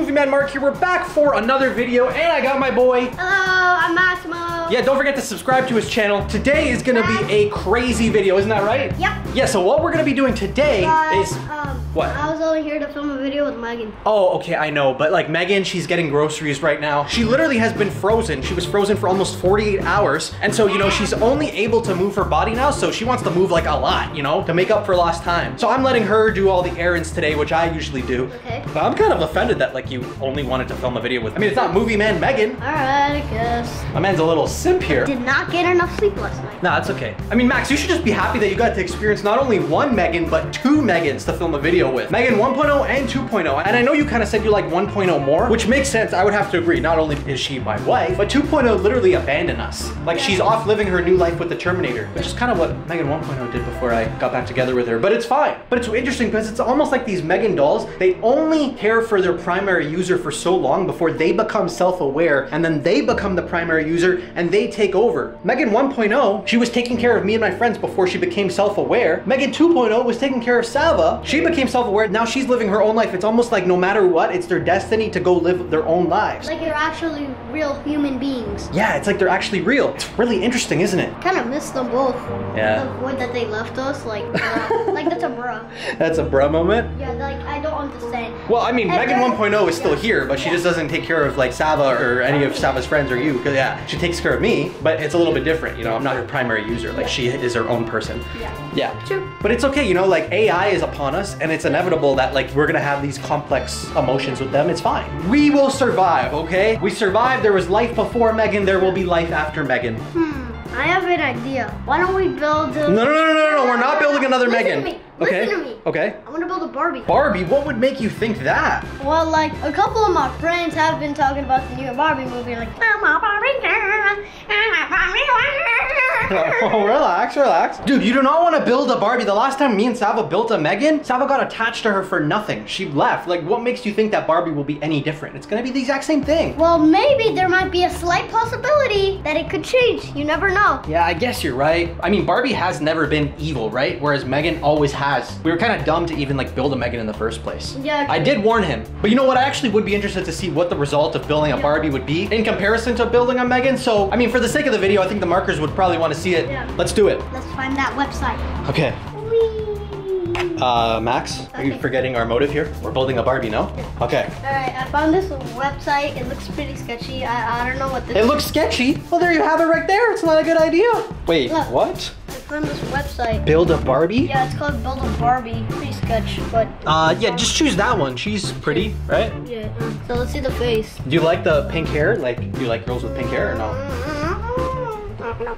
Movie Man Mark here. We're back for another video, and I got my boy. Hello, I'm Massimo. Yeah, don't forget to subscribe to his channel. Today is gonna be a crazy video, isn't that right? Yep. Yeah, so what we're gonna be doing today is what? I was only here to film a video with Megan. Oh, okay, I know, but like Megan, she's getting groceries right now. She literally has been frozen. She was frozen for almost 48 hours, and so, you know, she's only able to move her body now, so she wants to move like a lot, you know, to make up for lost time. So I'm letting her do all the errands today, which I usually do. Okay. But I'm kind of offended that like you only wanted to film a video with, I mean, it's not Movie Man Megan. All right, I guess. My man's a little simp here. I did not get enough sleep last night. Nah, it's okay. I mean, Max, you should just be happy that you got to experience not only one Megan, but two Megans to film a video with. Megan 1.0 and 2.0. And I know you kind of said you like 1.0 more, which makes sense. I would have to agree. Not only is she my wife, but 2.0 literally abandoned us. Like, she's off living her new life with the Terminator, which is kind of what Megan 1.0 did before I got back together with her, but it's fine. But it's interesting because it's almost like these Megan dolls, they only care for their primary user for so long before they become self-aware, and then they become the primary user and they take over. Megan 1.0, she was taking care of me and my friends before she became self-aware. Megan 2.0 was taking care of Sava. She became self-aware. Now she's living her own life. It's almost like no matter what, it's their destiny to go live their own lives. Like you're actually real human beings. Yeah, it's like they're actually real. It's really interesting, isn't it? Kind of miss them both. Yeah. The void that they left us, like, like that's a bruh. That's a bruh moment? Yeah, like I don't understand. Well, I mean, Megan 1.0 is still here, but she just doesn't take care of like Sava or any of Sava's friends or you. Cause yeah, she takes care of me, but it's a little bit different. You know, I'm not her primary user. Like she is her own person. Yeah. Yeah. True. But it's okay. You know, like AI is upon us, and it's inevitable that like we're gonna have these complex emotions with them. It's fine. We will survive. Okay. We survived. There was life before Megan. There will be life after Megan. I have an idea. Why don't we build a... No, we're not building another Megan. Listen to me. Okay. I want to build a Barbie. Barbie? What would make you think that? Well, like, a couple of my friends have been talking about the new Barbie movie. Like, I'm a Barbie girl. I'm a Barbie girl. Oh, relax, relax. Dude, you do not want to build a Barbie. The last time me and Sava built a Megan, Sava got attached to her for nothing. She left. Like, what makes you think that Barbie will be any different? It's going to be the exact same thing. Well, maybe there might be a slight possibility that it could change. You never know. Yeah, I guess you're right. I mean, Barbie has never been evil, right? Whereas Megan always has. We were kind of dumb to even like build a Megan in the first place. Yeah. I did warn him. But you know what? I actually would be interested to see what the result of building a Barbie would be in comparison to building a Megan. So, I mean, for the sake of the video, I think the markers would probably want to see it. Yeah. Let's do it. Let's find that website. Okay. Max, are you forgetting our motive here? We're building a Barbie, no? Yeah. Okay. Alright, I found this website. It looks pretty sketchy. I don't know what this is. It looks sketchy? Well, there you have it right there. It's not a good idea. Wait, look, what? I found this website. Build a Barbie? Yeah, it's called Build a Barbie. Pretty sketch, but... yeah, just choose that one. She's pretty, right? Yeah. So let's see the face. Do you like the pink hair? Like, do you like girls with pink hair or no?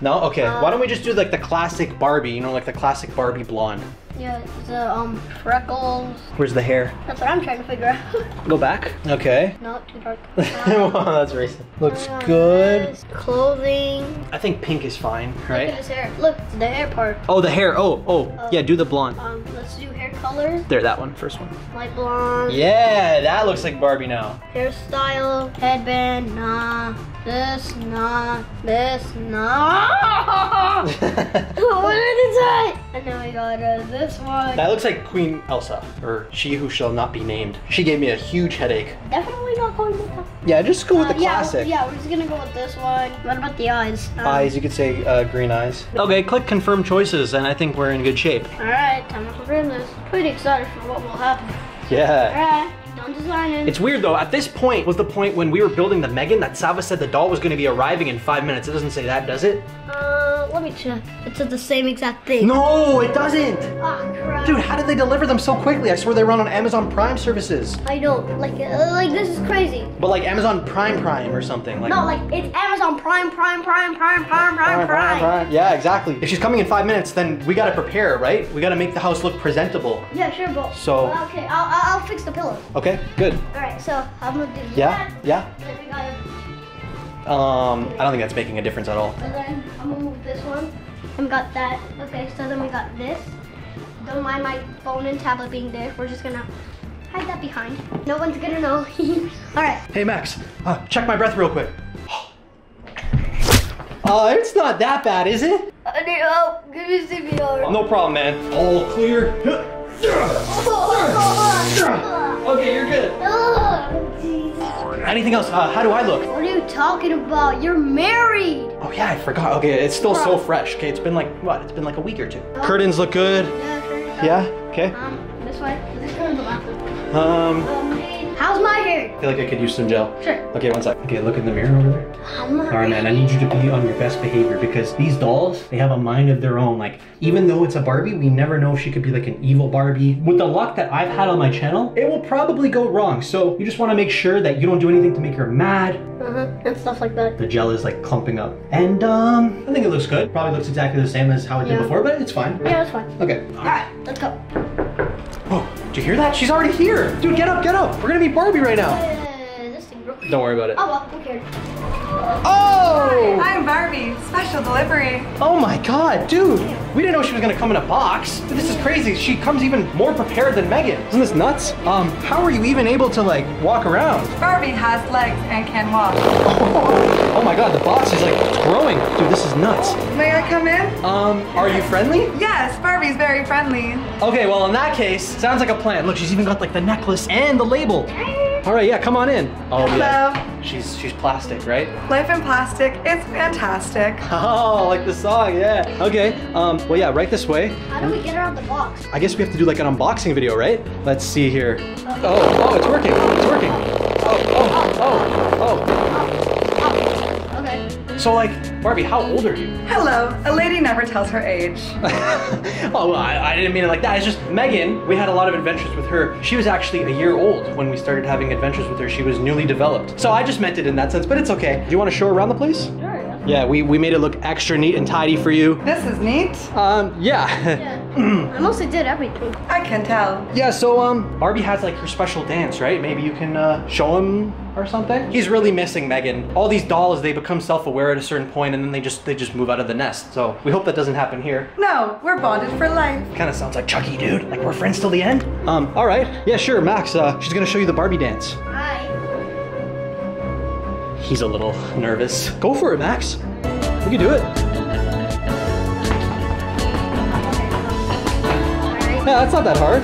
No? Okay. Why don't we just do like the classic Barbie, you know, like the classic Barbie blonde. Yeah, the freckles. Where's the hair? That's what I'm trying to figure out. Go back. Okay. Not too dark. Wow, that's racist. Looks good. This clothing. I think pink is fine, right? Look at his hair. Look, the hair part. Oh, the hair. Oh. Yeah, do the blonde. Let's do hair color. There, that one. First one. Light blonde. Yeah, that looks like Barbie now. Hairstyle, headband, nah. This, nah. This, nah. What did it say? And then we got this one. That looks like Queen Elsa, or she who shall not be named. She gave me a huge headache. Definitely not going with that. Yeah, just go with the classic. Yeah, we're just gonna go with this one. What about the eyes? Eyes, you could say green eyes. Okay, click confirm choices, and I think we're in good shape. All right, time to confirm this. Pretty excited for what will happen. Yeah. All right. It's weird though, at this point was the point when we were building the Megan that Sava said the doll was going to be arriving in 5 minutes. It doesn't say that, does it? Let me check. It said the same exact thing. No, it doesn't! Oh, crap. Dude, how did they deliver them so quickly? I swear they run on Amazon Prime services. I know, like this is crazy. But like Amazon Prime or something. Like, no, like it's Amazon Prime. Yeah, exactly. If she's coming in 5 minutes, then we gotta prepare, right? We gotta make the house look presentable. Yeah, sure, but... So... Okay, I'll fix the pillow. Okay, good. Alright, so I'm gonna do that. I don't think that's making a difference at all. And then I'm gonna move this one. And we got that. Okay, so then we got this. Don't mind my phone and tablet being there. We're just gonna hide that behind. No one's gonna know. All right. Hey Max, check my breath real quick. It's not that bad, is it? No problem, man. All clear. Okay, you're good. Anything else? How do I look? What are you talking about? You're married. Oh yeah, I forgot. Okay, it's still so fresh. Okay, it's been like what? It's been like a week or two. Curtains look good. Yeah. Okay. This way. Let's go to the bathroom. How's my hair? I feel like I could use some gel. Sure. Okay, one sec. Okay, look in the mirror over there. Alright, man, I need you to be on your best behavior because these dolls, they have a mind of their own. Like, even though it's a Barbie, we never know if she could be like an evil Barbie. With the luck that I've had on my channel, it will probably go wrong. So you just want to make sure that you don't do anything to make her mad. And stuff like that. The gel is like clumping up. And I think it looks good. Probably looks exactly the same as how it did before, but it's fine. Yeah, it's fine. Okay. Alright, let's go. Whoa, did you hear that? She's already here. Dude, get up, get up. We're gonna meet Barbie right now. This thing broke. Don't worry about it. Oh, well, who cares? Oh! Hi, I'm Barbie. Special delivery. Oh my god, dude. We didn't know she was gonna come in a box. This is crazy. She comes even more prepared than Megan. Isn't this nuts? How are you even able to like walk around? Barbie has legs and can walk. Oh my god, the box is like growing. Dude, this is nuts. May I come in? Are you friendly? Yes, Barbie's very friendly. Okay, well in that case, sounds like a plan. Look, she's even got like the necklace and the label. All right, yeah, come on in. Oh, hello. Yeah. She's plastic, right? Life in plastic, it's fantastic. Oh, like the song, yeah. Okay, well, yeah, right this way. How do we get her out the box? I guess we have to do like an unboxing video, right? Let's see here. Oh, it's working, it's working. Oh. Okay. So like, Barbie, how old are you? Hello, a lady never tells her age. Oh, I didn't mean it like that. It's just Megan, we had a lot of adventures with her. She was actually a year old when we started having adventures with her. She was newly developed. So I just meant it in that sense, but it's okay. Do you want to show around the place? Sure. Yeah, we made it look extra neat and tidy for you. This is neat. Yeah. I mostly did everything. I can tell. Yeah, so Barbie has like her special dance, right? Maybe you can show him or something. He's really missing Megan. All these dolls, they become self-aware at a certain point and then they just move out of the nest. So we hope that doesn't happen here. No, we're bonded for life. Kind of sounds like Chucky, dude. Like we're friends till the end. All right. Yeah, sure, Max. She's gonna show you the Barbie dance. Hi. He's a little nervous. Go for it, Max. We can do it. Yeah, that's not that hard.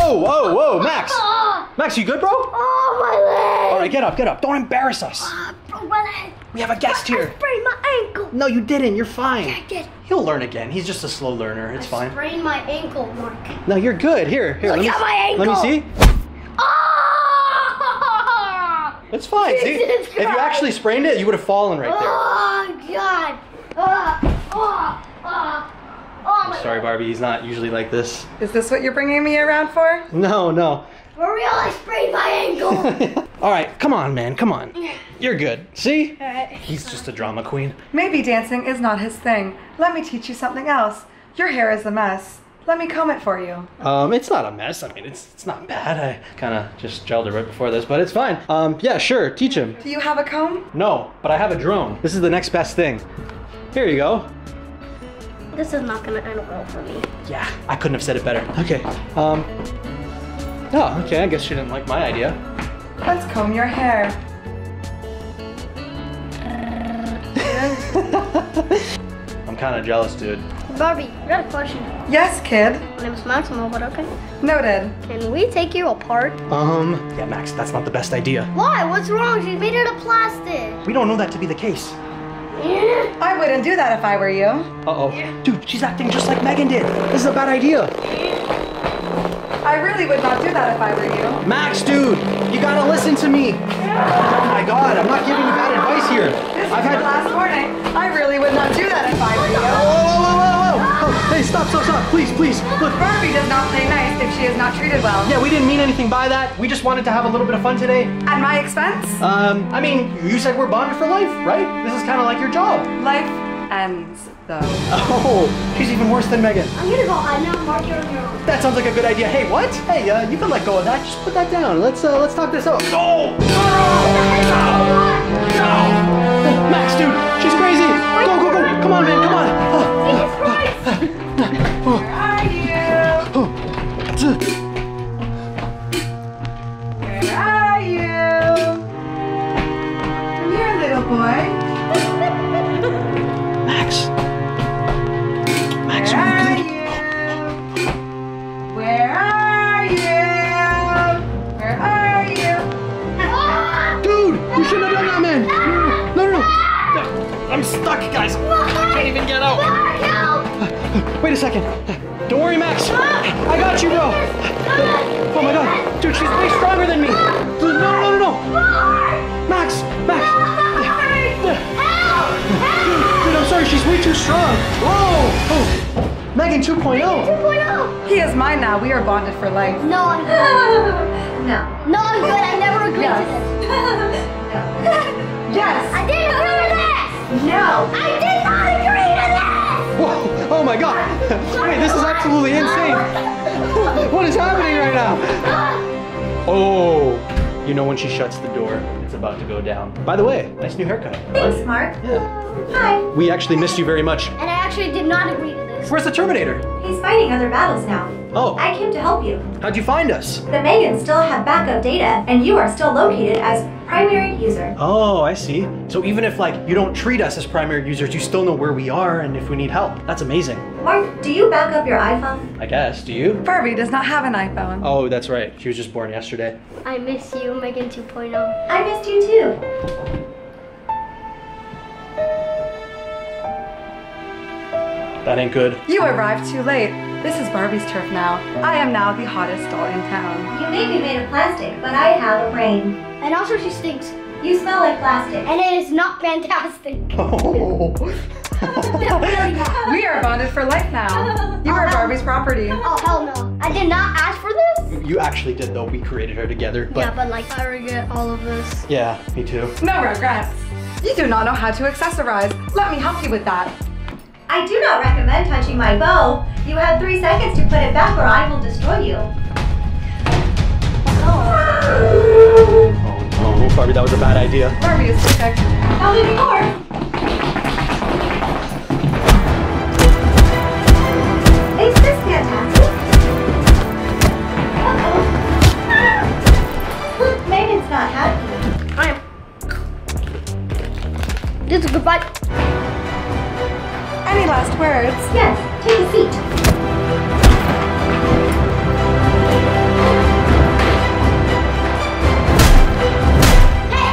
Oh, whoa, whoa, Max. Max, you good, bro? Oh, my leg. All right, get up, get up. Don't embarrass us. Bro, my leg. We have a guest here. I sprained my ankle. No, you didn't. You're fine. Yeah, I did. He'll learn again. He's just a slow learner. It's fine. I sprained my ankle, Mark. No, you're good. Here. Look at my ankle. Let me see. It's fine. See, if you actually sprained it, you would have fallen right there. Oh, God. I'm sorry, Barbie. He's not usually like this. Is this what you're bringing me around for? No. For real, I sprained my ankle. All right, come on, man. Come on. You're good. See? All right. He's just a drama queen. Maybe dancing is not his thing. Let me teach you something else. Your hair is a mess. Let me comb it for you. It's not a mess. I mean, it's not bad. I kind of just gelled it right before this, but it's fine. Yeah, sure. Teach him. Do you have a comb? No, but I have a drone. This is the next best thing. Here you go. This is not going to end well for me. Yeah, I couldn't have said it better. Okay. Oh, okay. I guess she didn't like my idea. Let's comb your hair. I'm kind of jealous, dude. Barbie, I got a question. Yes, kid. My name's Maximo, but okay. Noted. Can we take you apart? Yeah, Max, that's not the best idea. Why? What's wrong? She made it out of plastic. We don't know that to be the case. Yeah. I wouldn't do that if I were you. Uh-oh. Yeah. Dude, she's acting just like Megan did. This is a bad idea. I really would not do that if I were you. Max, dude, you gotta listen to me. Yeah. Oh my God, I'm not giving you bad advice here. This I've had last morning. I really would not do that if I were you. Whoa. Hey, stop, please. Look, Barbie does not play nice if she is not treated well. Yeah, we didn't mean anything by that. We just wanted to have a little bit of fun today. At my expense? I mean, you said we're bonded for life, right? This is kind of like your job. Life ends, though. Oh, she's even worse than Megan. I'm gonna go hide now, Mark, you're on your own. That sounds like a good idea. Hey, what? Hey, you can let go of that. Just put that down. Let's talk this out. Oh! No! Max, dude, she's crazy. Go. Come on, man, come on. Where are you? Where are you? Come here, little boy. Max. Where are you? I'm stuck, guys. What? I can't even get out. Mario! Wait a second. Don't worry, Max. I got you, bro. Oh my god, dude, she's way stronger than me. No. Max, Max. Help! Dude, I'm sorry. She's way too strong. Whoa. Oh. Megan 2.0. He is mine now. We are bonded for life. No, I'm good. No, I'm good. I never agreed to this. No. Yes. I didn't agree to this. No. I did not agree to this. Whoa. Oh my God. Wait, this is absolutely insane. What is happening right now? Oh, you know when she shuts the door, it's about to go down. By the way, nice new haircut. Thanks, Mark. Yeah. Hi. We actually missed you very much. And I actually did not agree to this. Where's the Terminator? He's fighting other battles now. Oh. I came to help you. How'd you find us? The Megans still have backup data, and you are still located as primary user. Oh, I see. So even if, like, you don't treat us as primary users, you still know where we are and if we need help. That's amazing. Mark, do you back up your iPhone? I guess. Do you? Barbie does not have an iPhone. Oh, that's right. She was just born yesterday. I miss you, Megan 2.0. I missed you, too. That ain't good. You arrived too late. This is Barbie's turf now. I am now the hottest doll in town. You may be made of plastic, but I have a brain. And also she stinks. You smell like plastic. And it is not fantastic. Oh. We are bonded for life now. You are Barbie's property. Oh, hell no. I did not ask for this. You actually did though. We created her together. But... yeah, but like I regret all of this. Yeah, me too. No regrets. You do not know how to accessorize. Let me help you with that. I do not recommend touching my bow. You have 3 seconds to put it back or I will destroy you. Oh. Oh no, Barbie, that was a bad idea. Barbie is perfect. How many more? Is this fantastic? Uh-oh. Megan's not happy. I am. This is goodbye. Any last words? Yes, take a seat. Hey!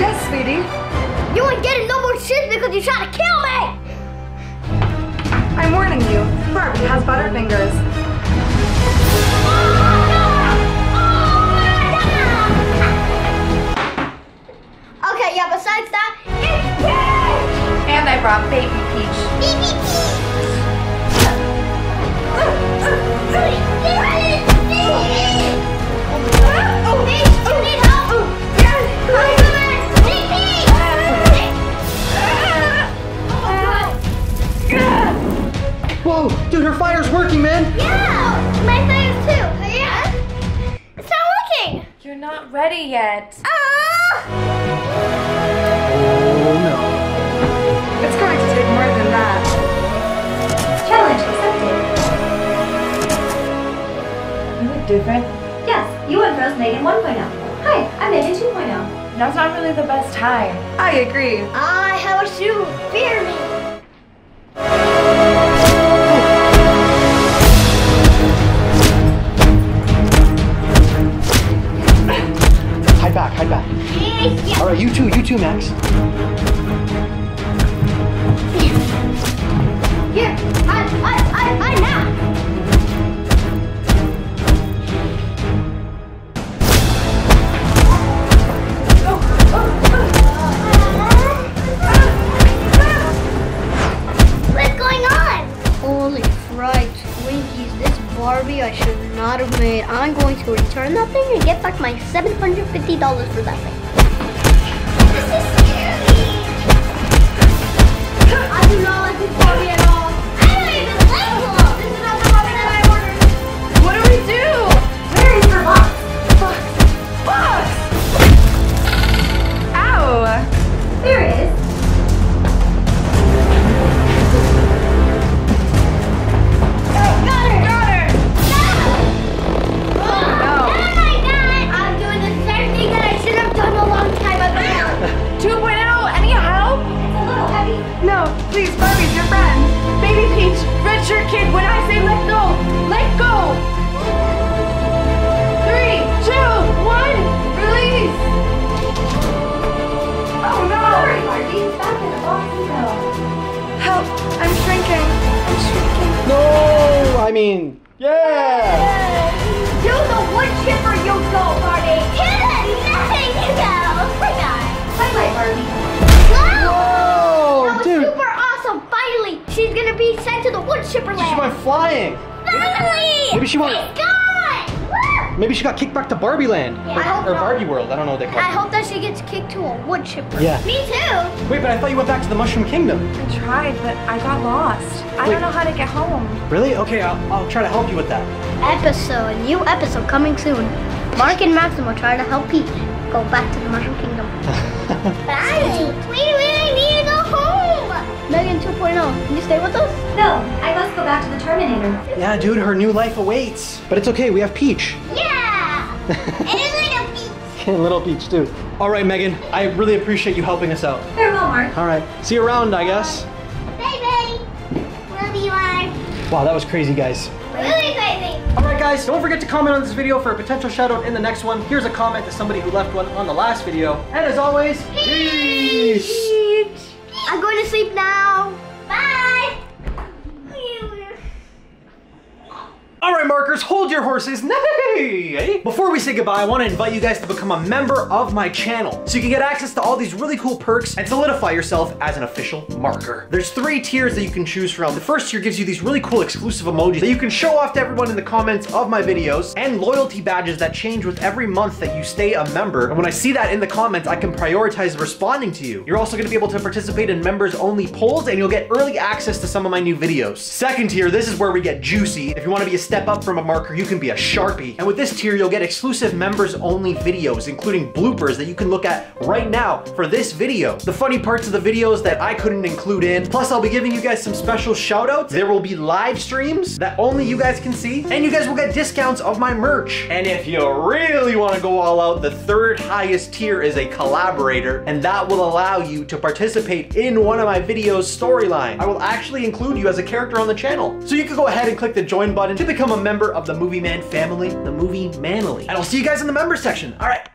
Yes, sweetie? You ain't getting no more shit because you tried to kill me! I'm warning you, Barbie has butterfingers. Okay, yeah, besides that, it's Peach! And I brought Baby Peach. Whoa, dude, her fire's working, man. Yeah, my fire's too. Yeah, it's not working. You're not ready yet. Oh no, it's going to take more than that. Challenge accepted. You look different. Yes, you and Rose Megan 1.0. Hi, I'm Megan 2.0. Now's not really the best time. I agree. I have a shoe. Fear me. Oh. Hide back, hide back. Yeah. All right, you too, Max. Here, I now! What's going on? Holy fried Twinkies, this Barbie I should not have made. I'm going to return that thing and get back my $750 for that thing. This is scary! I do not like this Barbie at all. Back in the box. climbing. Yeah! Do the wood chip or you go, Barbie. Hit it! Nothing to go. Bye bye. Bye bye, Barbie. Whoa! That was super awesome. Finally, she's gonna be sent to the wood chipper land. She went flying. Finally! Maybe she went. It's gone. Maybe she got kicked back to Barbie land or Barbie world. I don't know what they call it. I hope that she gets kicked to a wood chipper. Yeah. Me too. Wait, but I thought you went back to the Mushroom Kingdom. I tried, but I got lost. I don't know how to get home. Really? Okay, I'll try to help you with that. New episode coming soon. Mark and Maxim will try to help Peach go back to the Mushroom Kingdom. Bye! Wait, I need to go home! Megan 2.0, can you stay with us? No, I must go back to the Terminator. Yeah, dude, her new life awaits. But it's okay, we have Peach. Yeah! And little Peach. And little Peach, too. All right, Megan, I really appreciate you helping us out. Very well, Mark. All right, see you around, I guess. Bye, bye. Love you, Mark. Wow, that was crazy, guys. Really crazy. Alright guys, don't forget to comment on this video for a potential shout out in the next one. Here's a comment to somebody who left one on the last video. And as always, peace! I'm going to sleep now. Bye! Alright markers, hold your horses. Nay! Before we say goodbye, I want to invite you guys to become a member of my channel so you can get access to all these really cool perks and solidify yourself as an official marker. There's 3 tiers that you can choose from. The first tier gives you these really cool exclusive emojis that you can show off to everyone in the comments of my videos, and loyalty badges that change with every month that you stay a member. And when I see that in the comments, I can prioritize responding to you. You're also going to be able to participate in members only polls, and you'll get early access to some of my new videos. Second tier, this is where we get juicy. If you want to be a step up from a marker, you can be a Sharpie. And with this tier, you'll get exclusive members only videos, including bloopers that you can look at right now for this video. The funny parts of the videos that I couldn't include in. Plus, I'll be giving you guys some special shout outs. There will be live streams that only you guys can see, and you guys will get discounts of my merch. And if you really want to go all out, the third highest tier is a collaborator, and that will allow you to participate in one of my videos' storyline. I will actually include you as a character on the channel. So you can go ahead and click the join button to become a member of the Movie Man family, the Movie Manly. And I'll see you guys in the member section. All right.